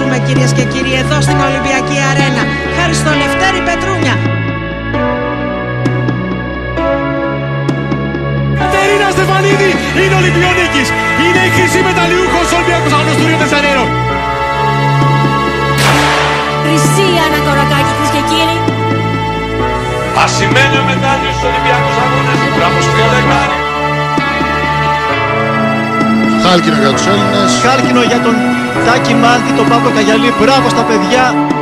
συνεχίσουμε, κυρίες και κύριοι, εδώ στην Ολυμπιακή Αρένα, χάρη στο Λευτέρη Πετρούνια. Κατερίνα Στεφανίδη είναι Ολυμπιονίκης. Είναι η χρυσή μεταλλιούχος Ολυμπιακός Αγώνας του Ρίο ντε Ζανέιρο. Χρυσή Άννα Κορακάκη, κυρίες και κύριοι. Ασημένιο μετάλλιο στους Ολυμπιακούς Αγώνας. Μπράβο στο δεκάρι. Χάλκινο για τους Έλληνες. Χάλκινο για τον Τάκη Μάντη, τον Παύλο Καγιαλή. Μπράβο στα παιδιά.